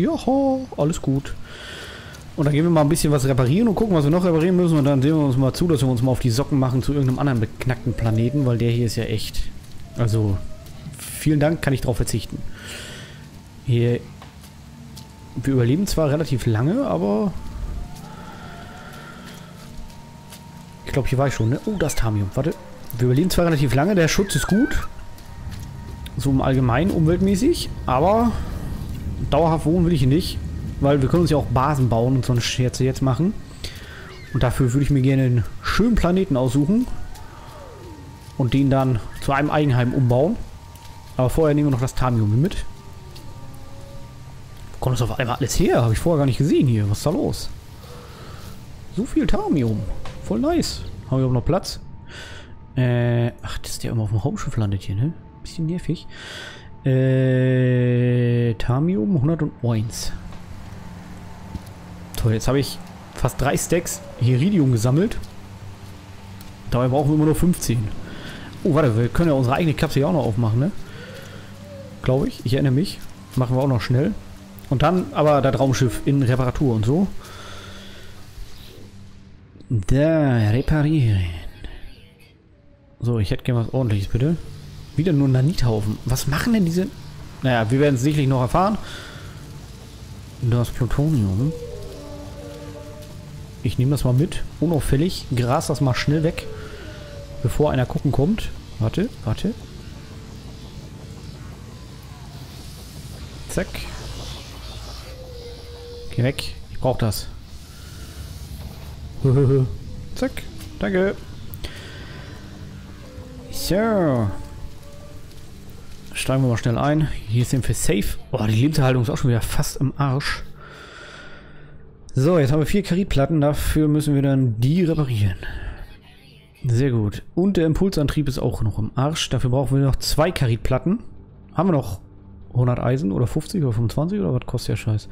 Joho, alles gut. Und dann gehen wir mal ein bisschen was reparieren und gucken, was wir noch reparieren müssen. Und dann sehen wir uns mal zu, dass wir uns mal auf die Socken machen zu irgendeinem anderen beknackten Planeten, weil der hier ist ja echt. Also, vielen Dank, kann ich drauf verzichten. Hier. Wir überleben zwar relativ lange, aber. Ich glaube, hier war ich schon, ne? Oh, das Thamium. Warte. Wir überleben zwar relativ lange, der Schutz ist gut. So im Allgemeinen, umweltmäßig. Aber dauerhaft wohnen will ich hier nicht. Weil wir können uns ja auch Basen bauen und so eine Scherze jetzt machen. Und dafür würde ich mir gerne einen schönen Planeten aussuchen. Und den dann zu einem Eigenheim umbauen. Aber vorher nehmen wir noch das Thamium mit. Wo kommt das auf einmal alles her? Habe ich vorher gar nicht gesehen hier. Was ist da los? So viel Thamium. Voll nice. Haben wir auch noch Platz? Ach, das ist ja immer auf dem Raumschiff landet hier, ne? Bisschen nervig. Thamium 101. Toll, jetzt habe ich fast 3 Stacks Heridium gesammelt. Dabei brauchen wir immer nur 15. Oh, warte, wir können ja unsere eigene Kapsel ja auch noch aufmachen, ne? Glaube ich, ich erinnere mich. Machen wir auch noch schnell. Und dann aber das Raumschiff in Reparatur und so. Da, reparieren. So, ich hätte gerne was Ordentliches, bitte. Wieder nur Nanithaufen. Was machen denn diese? Naja, wir werden es sicherlich noch erfahren. Das Plutonium. Ich nehme das mal mit. Unauffällig. Gras das mal schnell weg. Bevor einer gucken kommt. Warte, warte. Zack. Geh weg. Ich brauche das. Zack. Danke. So. Steigen wir mal schnell ein. Hier sind wir safe. Oh, die Linderhaltung ist auch schon wieder fast im Arsch. So, jetzt haben wir 4 Karitplatten. Dafür müssen wir dann die reparieren. Sehr gut. Und der Impulsantrieb ist auch noch im Arsch. Dafür brauchen wir noch 2 Karitplatten. Haben wir noch 100 Eisen oder 50 oder 25 oder was kostet der Scheiß?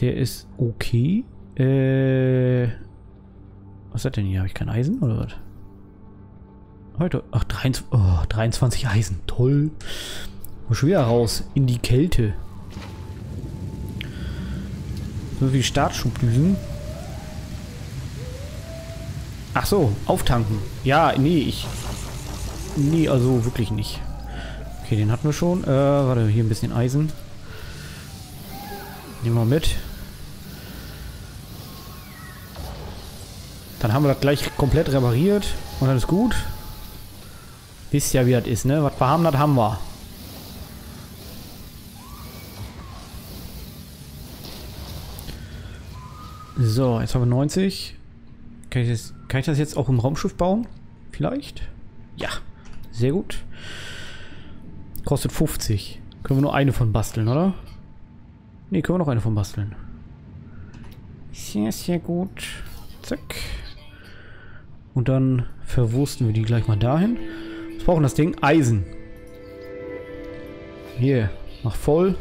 Der ist okay. Was ist das denn hier? Habe ich kein Eisen oder was? Heute. Ach, 23, oh, 23 Eisen. Toll. Muss schon wieder raus. In die Kälte. So wie Startschubdüsen. Ach so, auftanken. Ja, nee, ich. Nee, also wirklich nicht. Okay, den hatten wir schon. Warte, hier ein bisschen Eisen. Nehmen wir mit. Dann haben wir das gleich komplett repariert. Und dann ist gut. Wisst ja, wie das ist, ne? Was wir haben, das haben wir. So, jetzt haben wir 90. Kann ich das jetzt auch im Raumschiff bauen? Vielleicht? Ja, sehr gut. Kostet 50. Können wir nur eine von basteln, oder? Ne, können wir noch eine von basteln. Sehr, sehr gut. Zack. Und dann verwursten wir die gleich mal dahin. Wir brauchen das Ding Eisen. Hier, mach voll.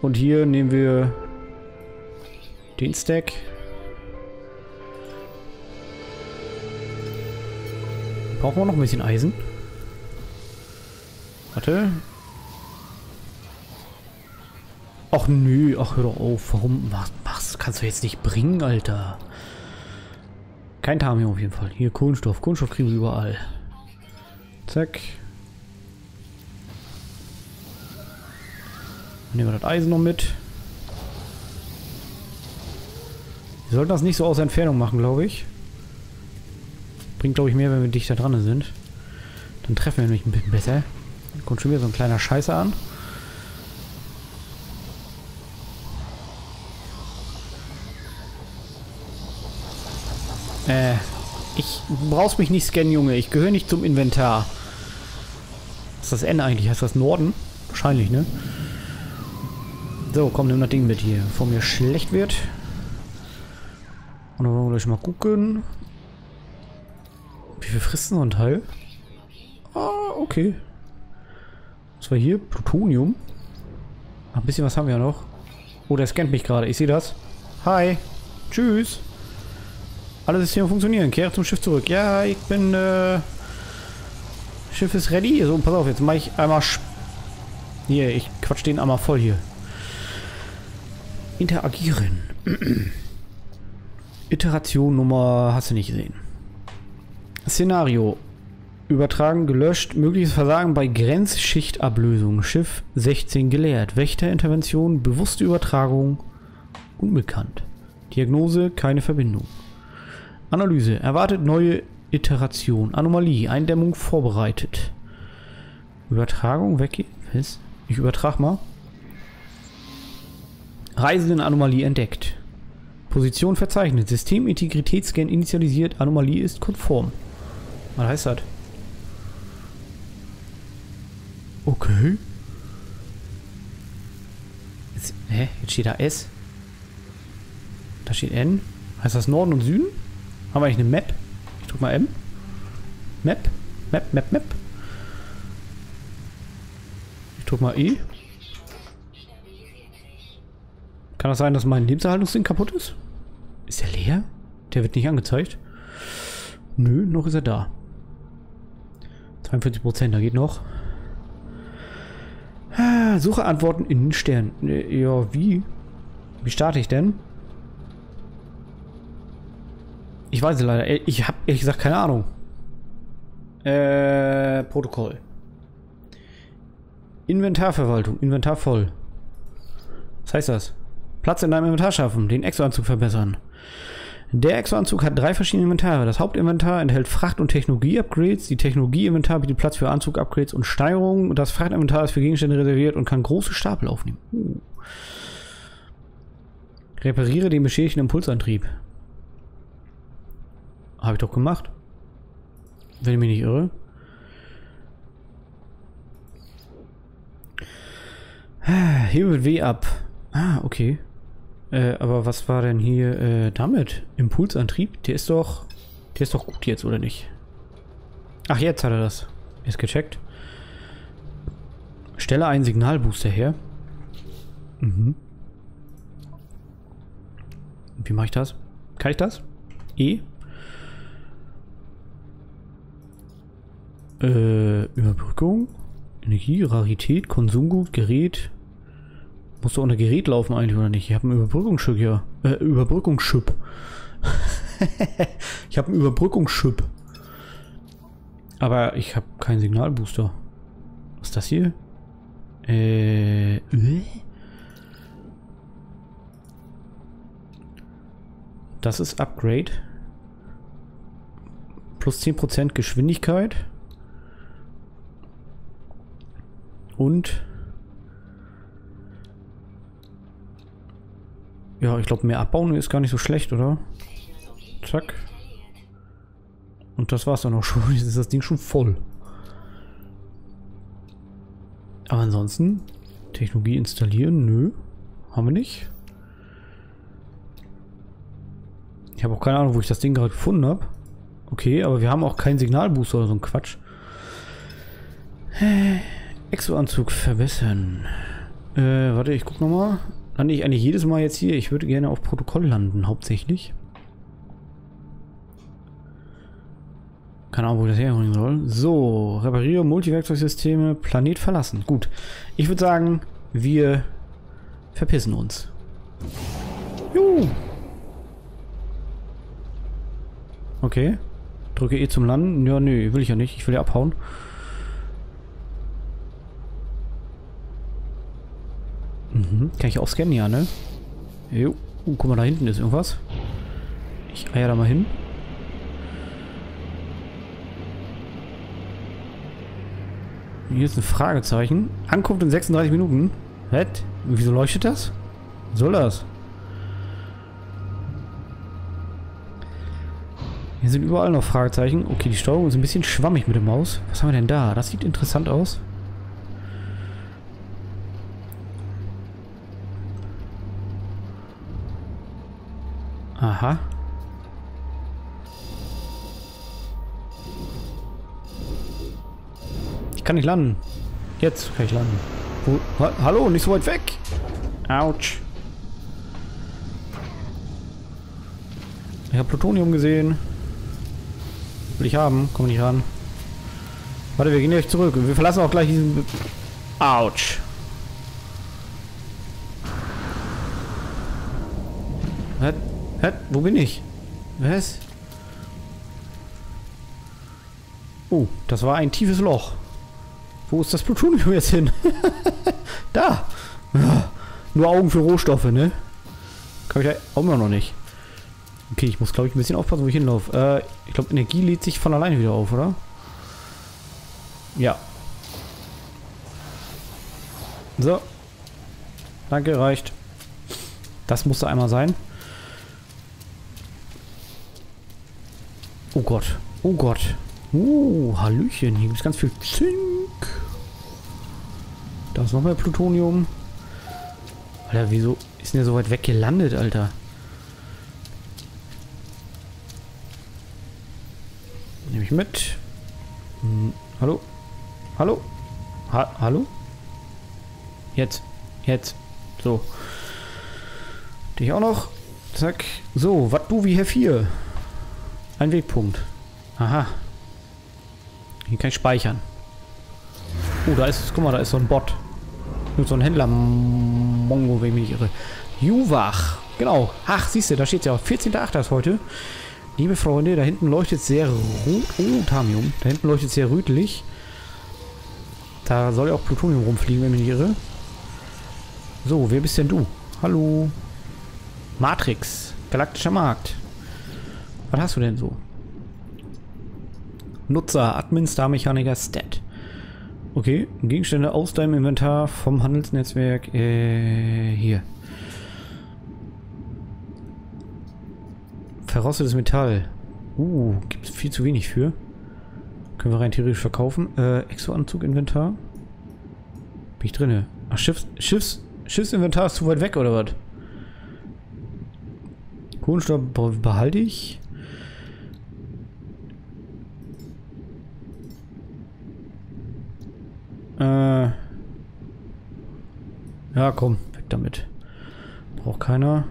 Und hier nehmen wir den Stack. Brauchen wir noch ein bisschen Eisen? Warte. Ach nö, ach hör doch auf. Warum machst? Kannst du jetzt nicht bringen, Alter. Kein Thamium auf jeden Fall. Hier Kohlenstoff. Kohlenstoff kriegen wir überall. Zack. Nehmen wir das Eisen noch mit. Wir sollten das nicht so aus Entfernung machen, glaube ich. Bringt, glaube ich, mehr, wenn wir dichter dran sind. Dann treffen wir nämlich ein bisschen besser. Dann kommt schon wieder so ein kleiner Scheißer an. Du brauchst mich nicht scannen, Junge. Ich gehöre nicht zum Inventar. Was ist das N eigentlich? Heißt das Norden? Wahrscheinlich, ne? So, komm, nimm das Ding mit hier. Bevor mir schlecht wird. Und dann wollen wir gleich mal gucken. Wie viel frisst so ein Teil? Ah, okay. Was war hier? Plutonium. Ach, ein bisschen was haben wir ja noch. Oh, der scannt mich gerade. Ich sehe das. Hi. Tschüss. Alle Systeme funktionieren. Kehre zum Schiff zurück. Ja, ich bin, Schiff ist ready. So, pass auf, jetzt mache ich einmal Nee, ich quatsch den einmal voll hier. Interagieren. Iteration Nummer hast du nicht gesehen. Szenario. Übertragen, gelöscht. Mögliches Versagen bei Grenzschichtablösung. Schiff 16 geleert. Wächterintervention, bewusste Übertragung. Unbekannt. Diagnose, keine Verbindung. Analyse. Erwartet neue Iteration. Anomalie. Eindämmung vorbereitet. Übertragung weggehen. Was? Ich übertrag mal. Reisenden-Anomalie entdeckt. Position verzeichnet. Systemintegritätsscan initialisiert. Anomalie ist konform. Was heißt das? Okay. Jetzt, hä? Jetzt steht da S. Da steht N. Heißt das Norden und Süden? Haben wir eigentlich eine Map? Ich drück mal M. Map. Map, Map, Map. Ich drück mal E. Kann das sein, dass mein Lebenserhaltungsding kaputt ist? Ist der leer? Der wird nicht angezeigt. Nö, noch ist er da. 42%, da geht noch. Suche Antworten in den Sternen. Ja, wie? Wie starte ich denn? Ich weiß es leider. Ich habe ehrlich gesagt keine Ahnung. Protokoll. Inventarverwaltung. Inventar voll. Was heißt das? Platz in deinem Inventar schaffen. Den Exo-Anzug verbessern. Der Exo-Anzug hat 3 verschiedene Inventare. Das Hauptinventar enthält Fracht- und Technologie-Upgrades. Die Technologie-Inventar bietet Platz für Anzug-Upgrades und Steigerungen. Das Frachtinventar ist für Gegenstände reserviert und kann große Stapel aufnehmen. Repariere den beschädigten Impulsantrieb. Habe ich doch gemacht. Wenn ich mich nicht irre. Hebe W ab. Ah, okay. Aber was war denn hier damit? Impulsantrieb? Der ist doch gut jetzt, oder nicht? Ach, jetzt hat er das. Ist gecheckt. Stelle einen Signalbooster her. Mhm. Wie mache ich das? Kann ich das? E? Überbrückung. Energie, Rarität, Konsumgut, Gerät. Muss doch unter Gerät laufen eigentlich, oder nicht? Ich habe ein Überbrückungsschip hier. Überbrückungsschip. Ich habe ein Überbrückungsschip. Aber ich habe keinen Signalbooster. Was ist das hier? Das ist Upgrade. Plus 10% Geschwindigkeit. Und... ja, ich glaube, mehr abbauen ist gar nicht so schlecht, oder? Zack. Und das war's dann auch schon. Jetzt ist das Ding schon voll. Aber ansonsten, Technologie installieren, nö. Haben wir nicht. Ich habe auch keine Ahnung, wo ich das Ding gerade gefunden habe. Okay, aber wir haben auch keinen Signalbooster oder so ein Quatsch. Exo-Anzug verbessern. Warte, ich guck nochmal. Lande ich eigentlich jedes Mal jetzt hier? Ich würde gerne auf Protokoll landen, hauptsächlich. Keine Ahnung, wo ich das herholen soll. So, repariere Multiwerkzeugsysteme, Planet verlassen. Gut, ich würde sagen, wir verpissen uns. Juhu. Okay, drücke E zum Landen. Ja, nö, will ich ja nicht. Ich will ja abhauen. Mhm. Kann ich auch scannen, ja, ne? Jo. Guck mal, da hinten ist irgendwas. Ich eier da mal hin. Hier ist ein Fragezeichen. Ankunft in 36 Minuten. Hä? Wieso leuchtet das? Was soll das? Hier sind überall noch Fragezeichen. Okay, die Steuerung ist ein bisschen schwammig mit der Maus. Was haben wir denn da? Das sieht interessant aus. Aha. Ich kann nicht landen. Jetzt kann ich landen. Wo, hallo, nicht so weit weg. Autsch. Ich habe Plutonium gesehen. Will ich haben. Komm nicht ran. Warte, wir gehen gleich zurück. Wir verlassen auch gleich diesen... Autsch. Hä? Hä? Wo bin ich? Was? Oh, das war ein tiefes Loch. Wo ist das Plutonium jetzt hin? Da! Ja, nur Augen für Rohstoffe, ne? Kann ich da auch immer noch nicht. Okay, ich muss, glaube ich, ein bisschen aufpassen, wo ich hinlaufe. Ich glaube, Energie lädt sich von alleine wieder auf, oder? Ja. So. Danke, reicht. Das musste einmal sein. Oh Gott. Oh Gott. Hallöchen. Hier gibt es ganz viel Zink. Da ist noch mehr Plutonium. Alter, wieso ist denn der so weit weg gelandet, Alter? Nehme ich mit. Hm, hallo? Hallo? Hallo? Jetzt. Jetzt. So. Dich auch noch. Zack. So, was du wie Herr 4? Ein Wegpunkt. Aha. Hier kann ich speichern. Oh, da ist es. Guck mal, da ist so ein Bot. So ein Händler. Mongo, wenn ich mich irre. Juwach. Genau. Ach, siehst du, da steht es ja auch. 14.8. ist heute. Liebe Freunde, da hinten leuchtet sehr rot. Oh, Thamium. Da hinten leuchtet sehr rötlich. Da soll ja auch Plutonium rumfliegen, wenn ich mich irre. So, wer bist denn du? Hallo. Matrix. Galaktischer Markt. Was hast du denn so? Nutzer, Admin, Starmechaniker, Stat. Okay, Gegenstände aus deinem Inventar vom Handelsnetzwerk. Hier. Verrostetes Metall. Gibt es viel zu wenig für. Können wir rein theoretisch verkaufen. Exo-Anzug, Inventar. Bin ich drinne? Ach, Schiffsinventar ist zu weit weg, oder was? Kohlenstoff behalte ich. Ja, komm, weg damit. Braucht keiner.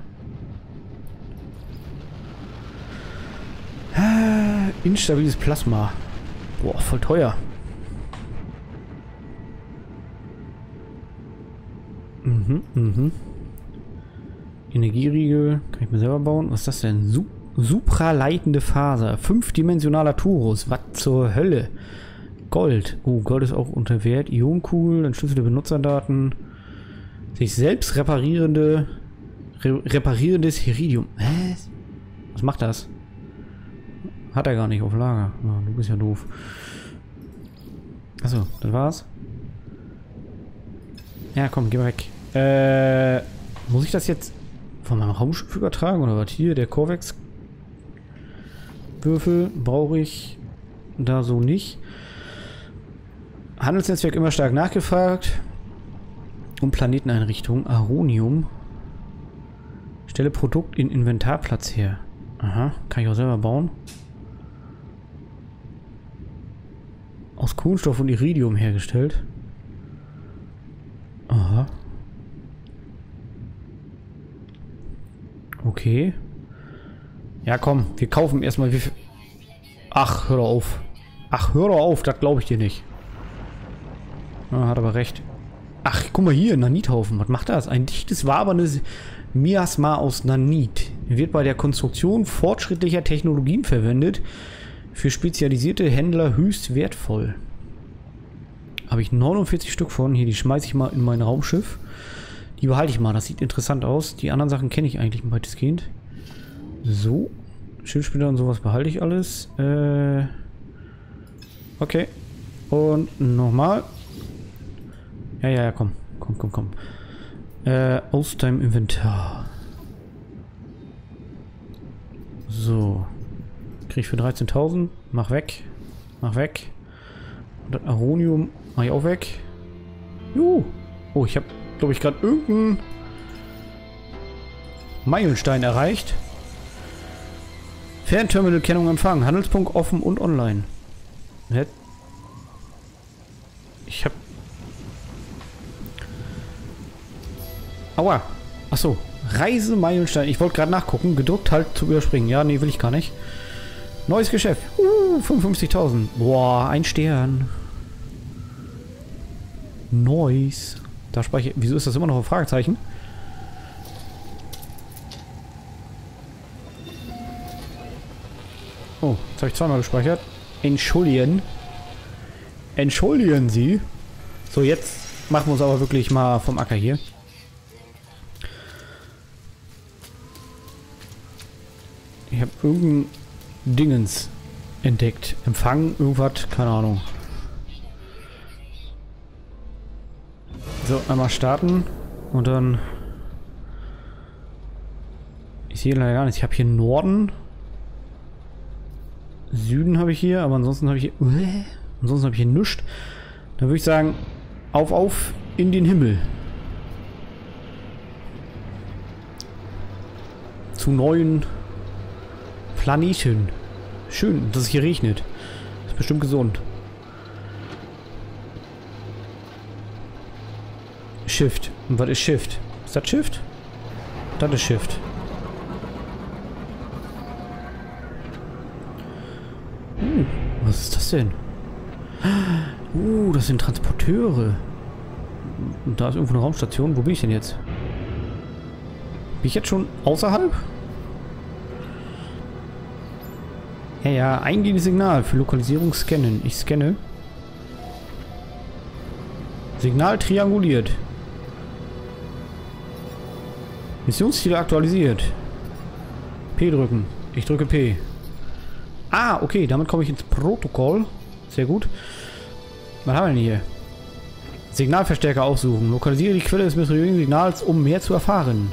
Instabiles Plasma. Boah, voll teuer. Energieriegel. Kann ich mir selber bauen. Was ist das denn? Supraleitende Faser. Fünfdimensionaler Turus. Was zur Hölle? Gold. Oh, Gold ist auch unter Wert. Ionenkugel, entschlüsselte Benutzerdaten. Sich selbst reparierendes Heridium. Hä? Was macht das? Hat er gar nicht auf Lager. Oh, du bist ja doof. Achso, das war's. Ja, komm, geh mal weg. Muss ich das jetzt von meinem Raumschiff übertragen oder was? Hier, der Korvex-Würfel brauche ich da so nicht. Handelsnetzwerk immer stark nachgefragt. Und Planeteneinrichtung. Aronium. Stelle Produkt in Inventarplatz her. Aha, kann ich auch selber bauen. Aus Kohlenstoff und Iridium hergestellt. Aha. Okay. Ja, komm, wir kaufen erstmal wie viel. Ach, hör doch auf. Ach, hör doch auf, das glaube ich dir nicht. Ah, hat aber recht. Ach, guck mal hier, Nanithaufen. Was macht das? Ein dichtes, waberndes Miasma aus Nanit. Wird bei der Konstruktion fortschrittlicher Technologien verwendet. Für spezialisierte Händler höchst wertvoll. Habe ich 49 Stück von. Hier, die schmeiße ich mal in mein Raumschiff. Die behalte ich mal. Das sieht interessant aus. Die anderen Sachen kenne ich eigentlich weitestgehend. So. Schildspieler und sowas behalte ich alles. Okay. Und nochmal. Ja, komm. Komm. Aus deinem Inventar. So. Krieg ich für 13.000. Mach weg. Und das Aronium mach ich auch weg. Juhu. Oh, ich habe, glaube ich, gerade irgendeinen Meilenstein erreicht. Fernterminalkennung empfangen. Handelspunkt offen und online. Ich habe... Aua. Achso. Reisemeilenstein. Ich wollte gerade nachgucken. Gedrückt halt zu überspringen. Ja, nee, will ich gar nicht. Neues Geschäft. 55.000. Boah, ein Stern. Neues. Da speichere ich. Wieso ist das immer noch ein Fragezeichen? Jetzt habe ich zweimal gespeichert. Entschuldigen. Entschuldigen Sie. So, jetzt machen wir uns aber wirklich mal vom Acker hier. Ich habe irgendein Dingens entdeckt. Empfang, irgendwas, keine Ahnung. So, einmal starten und dann... Ich sehe leider gar nichts. Ich habe hier Norden. Süden habe ich hier, aber ansonsten habe ich hier... Ansonsten habe ich hier nichts. Dann würde ich sagen, auf in den Himmel. Zu neuen Planeten. Schön, dass es hier regnet. Ist bestimmt gesund. Shift. Und was ist Shift? Ist das Shift? Das ist Shift. Was ist das denn? Das sind Transporteure. Und da ist irgendwo eine Raumstation. Wo bin ich denn jetzt? Bin ich jetzt schon außerhalb? Ja, eingehendes Signal für Lokalisierung scannen. Ich scanne. Signal trianguliert. Missionsziele aktualisiert. P drücken. Ich drücke P. Ah, okay, damit komme ich ins Protokoll. Sehr gut. Was haben wir denn hier? Signalverstärker aufsuchen. Lokalisiere die Quelle des mysteriösen Signals, um mehr zu erfahren.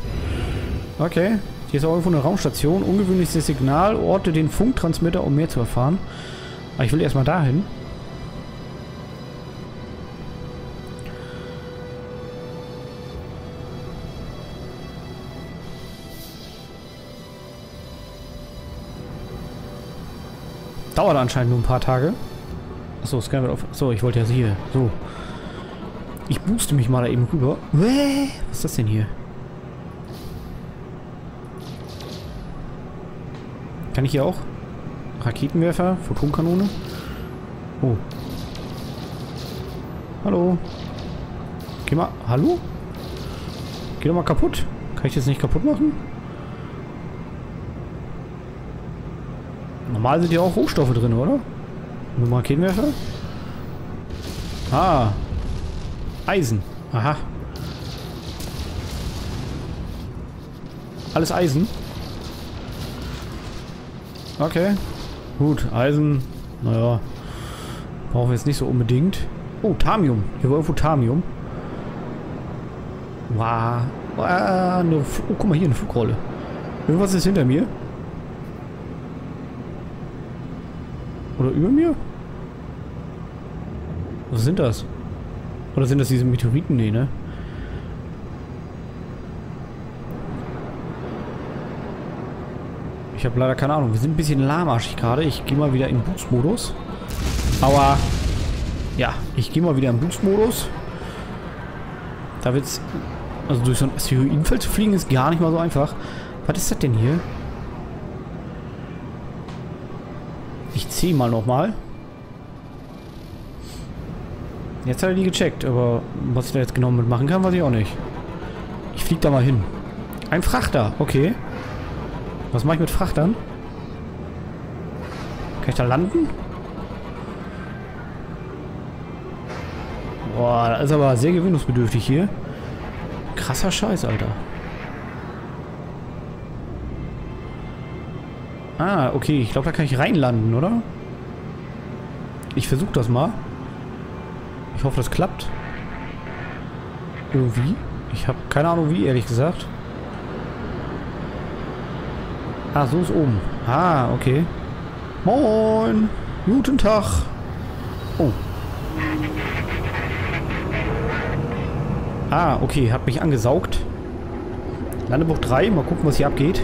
Okay. Hier ist auch irgendwo eine Raumstation. Ungewöhnliches Signal. Orte den Funktransmitter, um mehr zu erfahren. Aber ich will erstmal dahin. Dauert anscheinend nur ein paar Tage. Achso, Scan wird auf. So, ich wollte ja hier. So. Ich booste mich mal da eben rüber. Was ist das denn hier? Kann ich hier auch? Raketenwerfer, Photonkanone. Oh. Hallo. Geh mal. Hallo? Geh doch mal kaputt. Kann ich das nicht kaputt machen? Normal sind ja auch Rohstoffe drin, oder? Nur Raketenwerfer? Ah. Eisen. Aha. Alles Eisen. Okay. Gut. Eisen. Naja. Brauchen wir jetzt nicht so unbedingt. Oh, Thamium. Hier war irgendwo Thamium. Wow. Oh, guck mal hier, eine Flugrolle. Irgendwas ist hinter mir. Oder über mir? Was sind das? Oder sind das diese Meteoriten? Nee, ne? Ich habe leider keine Ahnung. Wir sind ein bisschen lahmarschig gerade. Ich gehe mal wieder in Boost-Modus. Aber ja, ich gehe mal wieder in Boost-Modus. Da wird's... Also durch so ein Asteroidenfeld zu fliegen ist gar nicht mal so einfach. Was ist das denn hier? Ich ziehe mal nochmal. Jetzt hat er die gecheckt, aber was ich da jetzt genau mitmachen kann, weiß ich auch nicht. Ich fliege da mal hin. Ein Frachter, okay. Was mache ich mit Frachtern? Kann ich da landen? Boah, das ist aber sehr gewöhnungsbedürftig hier. Krasser Scheiß, Alter. Ah, okay. Ich glaube, da kann ich reinlanden, oder? Ich versuche das mal. Ich hoffe, das klappt. Irgendwie. Ich habe keine Ahnung wie, ehrlich gesagt. Ah, so ist oben. Ah, okay. Moin! Guten Tag! Oh. Ah, okay. Hat mich angesaugt. Landebuch 3. Mal gucken, was hier abgeht.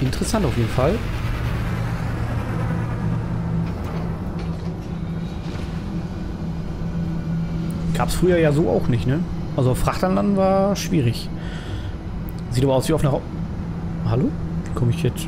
Interessant auf jeden Fall. Gab es früher ja so auch nicht, ne? Also auf Frachtern landen war schwierig. Sieht aber aus wie auf einer... Hallo? Wie komme ich jetzt...